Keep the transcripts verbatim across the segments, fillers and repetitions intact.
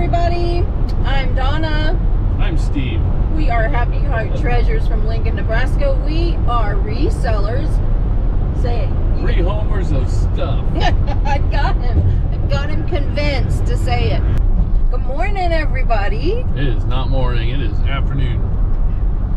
everybody. I'm Donna. I'm Steve. We are Happy Heart Treasures from Lincoln, Nebraska. We are resellers. Say it. Rehomers of stuff. I got him. I got him convinced to say it. Good morning, everybody. It is not morning. It is afternoon.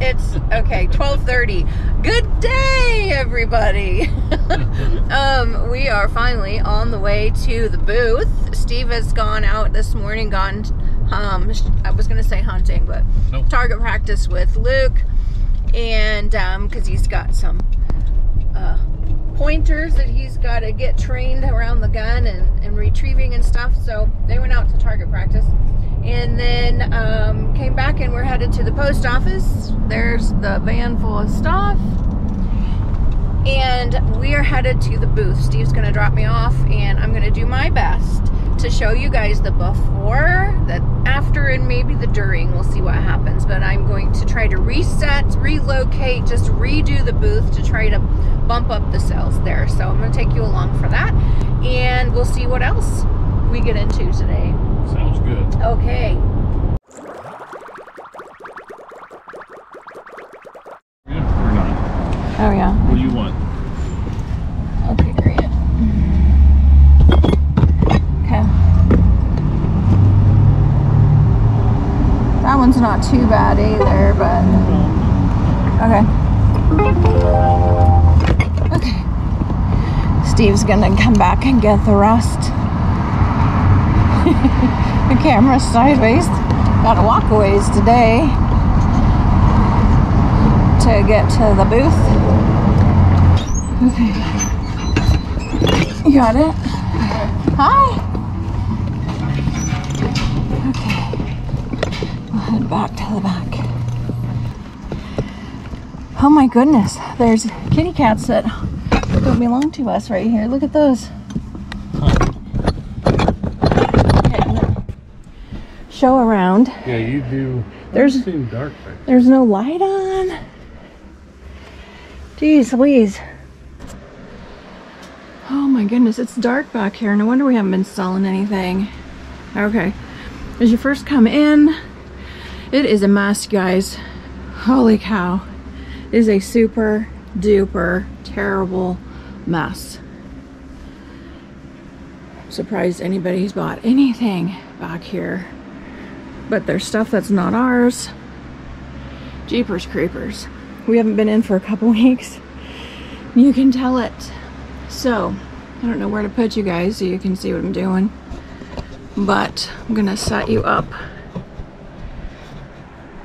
It's, okay, twelve thirty. Good day, everybody. um, we are finally on the way to the booth. Steve has gone out this morning, gone, um, I was going to say hunting, but nope. Target practice with Luke. And, um, because he's got some, uh, pointers that he's got to get trained around the gun and, and retrieving and stuff. So they went out to target practice and then um, came back and we're headed to the post office. There's the van full of stuff and we are headed to the booth. Steve's gonna drop me off and I'm gonna do my best to show you guys the before, the after, and maybe the during. We'll see what happens, but I'm going to try to reset, relocate, just redo the booth to try to bump up the sales there. So I'm gonna take you along for that and we'll see what else we get into today. Sounds good. Okay. Or not. Oh yeah. What do you want? Okay, great. Okay. That one's not too bad either, but okay. Okay. Steve's gonna come back and get the rest. The camera's sideways. Gotta walk a ways today to get to the booth. Okay. You got it? Hi. Okay. We'll head back to the back. Oh my goodness. There's kitty cats that don't belong to us right here. Look at those. Show around. Yeah, you do. There's dark right there's no light on. Jeez Louise. Oh my goodness, it's dark back here. No wonder we haven't been selling anything. Okay, as you first come in, it is a mess, guys. Holy cow. It is a super duper terrible mess. I'm surprised anybody's bought anything back here. But there's stuff that's not ours. Jeepers creepers. We haven't been in for a couple weeks. You can tell it. So, I don't know where to put you guys so you can see what I'm doing. But I'm gonna set you up.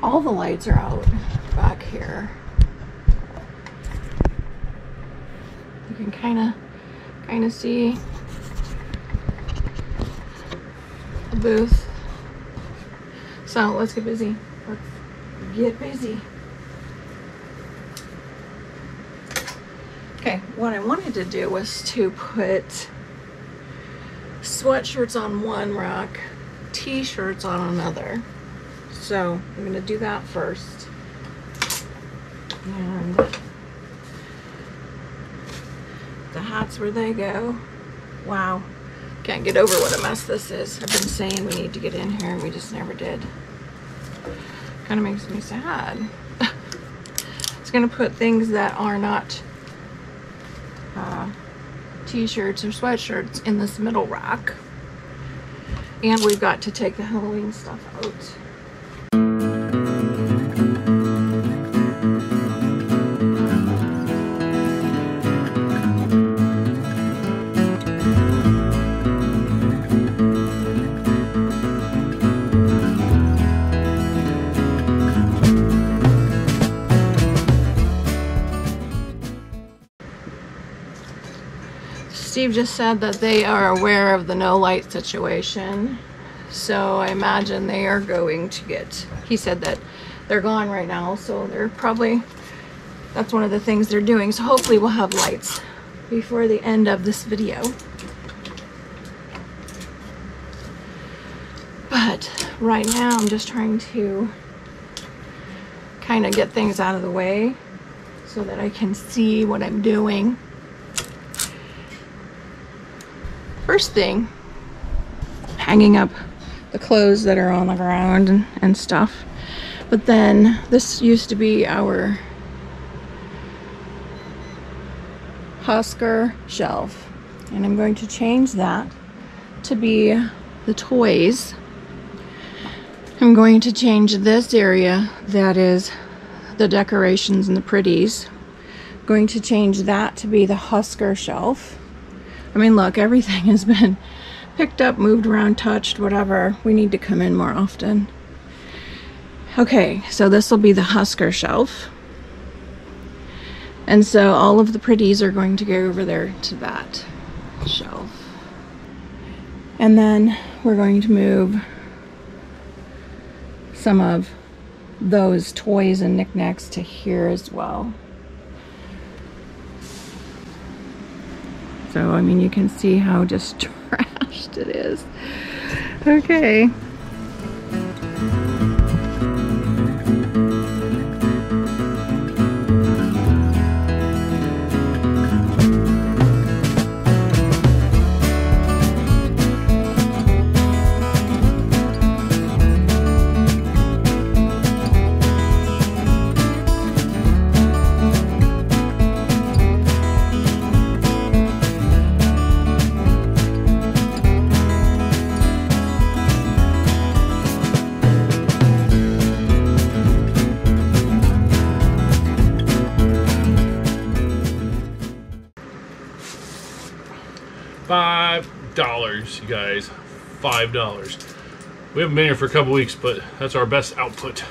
All the lights are out back here. You can kinda, kinda see the booth. So let's get busy. Let's get busy. Okay, what I wanted to do was to put sweatshirts on one rack, t-shirts on another. So I'm going to do that first. And the hats, where they go. Wow. Can't get over what a mess this is. I've been saying we need to get in here and we just never did. Kind of makes me sad. It's gonna put things that are not uh, t-shirts or sweatshirts in this middle rack. And we've got to take the Halloween stuff out. Steve just said that they are aware of the no light situation, so I imagine they are going to get, he said that they're gone right now, so they're probably, that's one of the things they're doing, so hopefully we'll have lights before the end of this video. But right now I'm just trying to kind of get things out of the way so that I can see what I'm doing. First thing, hanging up the clothes that are on the ground and, and stuff. But then this used to be our Husker shelf, and I'm going to change that to be the toys. I'm going to change this area that is the decorations and the pretties. I'm going to change that to be the Husker shelf. I mean, look, everything has been picked up, moved around, touched, whatever. We need to come in more often. Okay, so this will be the Husker shelf. And so all of the pretties are going to go over there to that shelf. And then we're going to move some of those toys and knickknacks to here as well. So, I mean, you can see how just trashed it is. Okay. five dollars, you guys, five dollars. We haven't been here for a couple weeks, but that's our best output.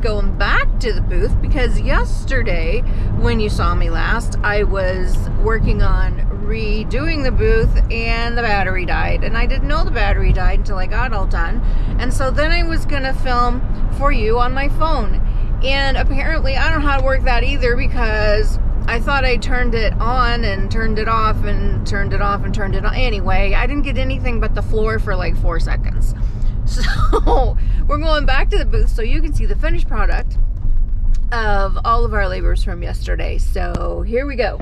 Going back to the booth, because yesterday when you saw me last, I was working on redoing the booth and the battery died, and I didn't know the battery died until I got all done. And so then I was gonna film for you on my phone, and apparently I don't know how to work that either, because I thought I turned it on and turned it off and turned it off and turned it on. Anyway, I didn't get anything but the floor for like four seconds. So we're going back to the booth so you can see the finished product of all of our labors from yesterday. So here we go.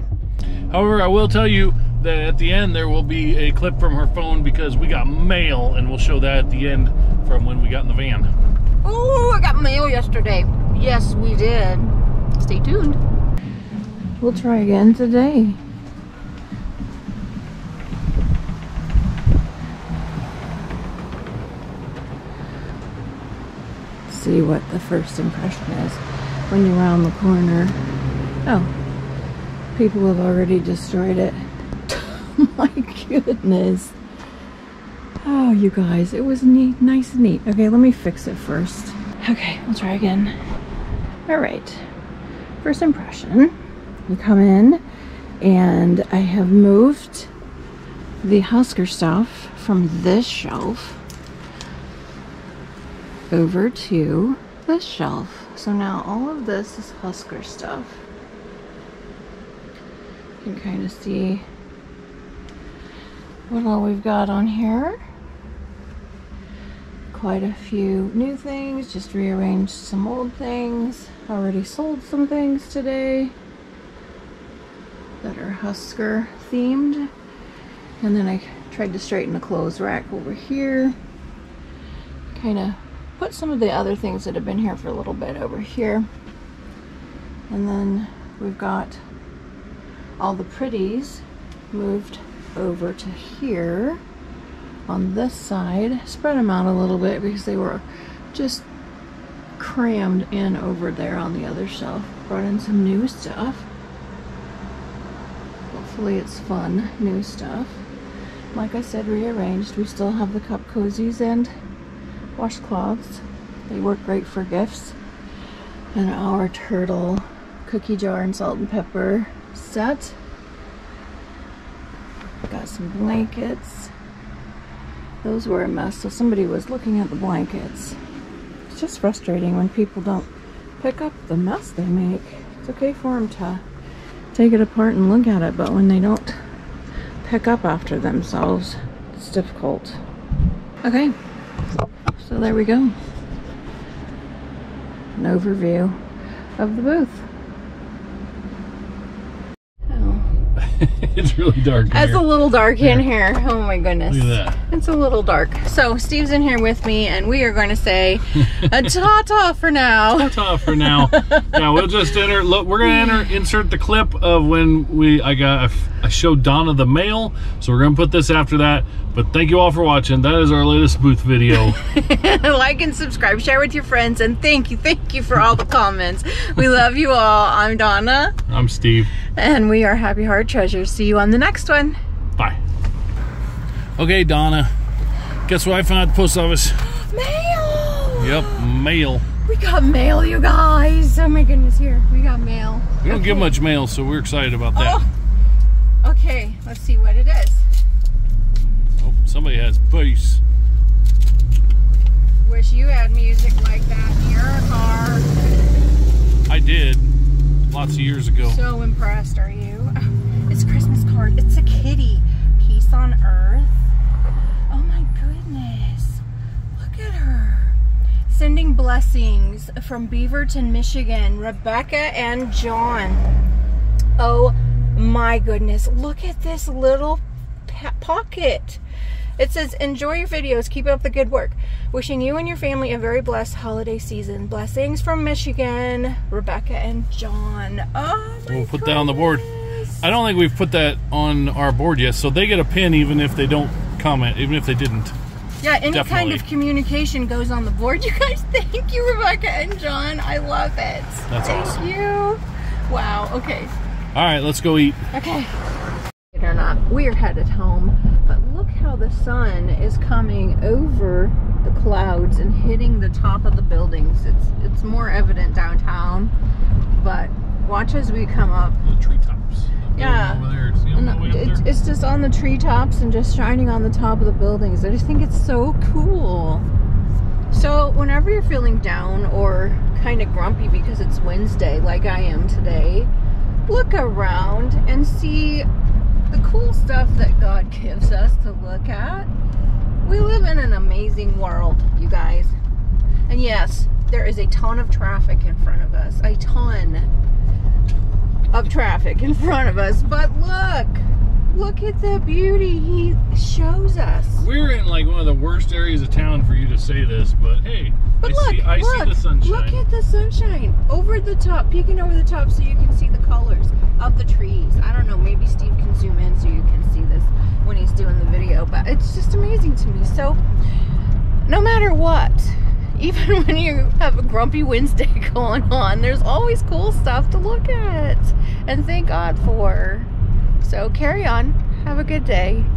However, I will tell you that at the end there will be a clip from her phone, because we got mail, and we'll show that at the end from when we got in the van. Oh, I got mail yesterday. Yes, we did. Stay tuned. We'll try again today. See what the first impression is when you're around the corner. Oh, people have already destroyed it. My goodness. Oh, you guys, it was neat, nice and neat. Okay, let me fix it first. Okay, we'll try again. All right, first impression. We come in and I have moved the Husker stuff from this shelf over to this shelf. So now all of this is Husker stuff. You can kind of see what all we've got on here. Quite a few new things, just rearranged some old things. Already sold some things today that are Husker themed. And then I tried to straighten the clothes rack over here. Kind of put some of the other things that have been here for a little bit over here. And then we've got all the pretties moved over to here on this side. Spread them out a little bit because they were just crammed in over there on the other shelf. Brought in some new stuff. Hopefully it's fun new stuff. Like I said, rearranged. We still have the cup cozies and washcloths. They work great for gifts. And our turtle cookie jar and salt and pepper set. Got some blankets. Those were a mess, so somebody was looking at the blankets. It's just frustrating when people don't pick up the mess they make. It's okay for them to take it apart and look at it, but when they don't pick up after themselves, it's difficult. Okay, so there we go. An overview of the booth. It's really dark in here. It's a little dark in here. Oh my goodness. Look at that. It's a little dark. So Steve's in here with me and we are going to say a ta-ta for now. Ta-ta for now. Yeah, we'll just enter. Look, we're going to enter, insert the clip of when we I got I showed Donna the mail. So we're going to put this after that. But thank you all for watching. That is our latest booth video. Like and subscribe. Share with your friends. And thank you. Thank you for all the comments. We love you all. I'm Donna. I'm Steve. And we are Happy Heart Treasures. See you on the next one. Bye. Okay, Donna. Guess what I found at the post office? Mail! Yep, mail. We got mail, you guys. Oh my goodness, here. We got mail. We don't okay. get much mail, so we're excited about that. Oh. Okay, let's see what it is. Somebody has peace. Wish you had music like that in your car. I did. Lots of years ago. So impressed are you? Oh, it's a Christmas card. It's a kitty. Peace on earth. Oh my goodness. Look at her. Sending blessings from Beaverton, Michigan. Rebecca and John. Oh my goodness. Look at this little pocket. It says, enjoy your videos. Keep up the good work. Wishing you and your family a very blessed holiday season. Blessings from Michigan, Rebecca and John. Oh, my We'll put goodness. that on the board. I don't think we've put that on our board yet, so they get a pin even if they don't comment, even if they didn't. Yeah, any Definitely. kind of communication goes on the board. You guys, thank you, Rebecca and John. I love it. That's thank awesome. Thank you. Wow, okay. All right, let's go eat. Okay. Or not, we are headed home, but look how the sun is coming over the clouds and hitting the top of the buildings. It's it's more evident downtown, but watch as we come up. The treetops. The yeah, over there. See on the way up there? It's just on the treetops and just shining on the top of the buildings. I just think it's so cool. So whenever you're feeling down or kind of grumpy because it's Wednesday, like I am today, look around and see the cool stuff that God gives us to look at. We live in an amazing world, you guys. And yes, there is a ton of traffic in front of us. A ton of traffic in front of us. But look, look at the beauty He shows us. We're in like one of the worst areas of town for you to say this, but hey, but I, look, see, I look, see the sunshine. Look at the sunshine over the top, peeking over the top so you can see the colors of the trees. I don't know, maybe Steve can zoom in so you can see this when he's doing the video, but it's just amazing to me. So no matter what, even when you have a grumpy Wednesday going on, there's always cool stuff to look at and thank God for. So carry on, have a good day.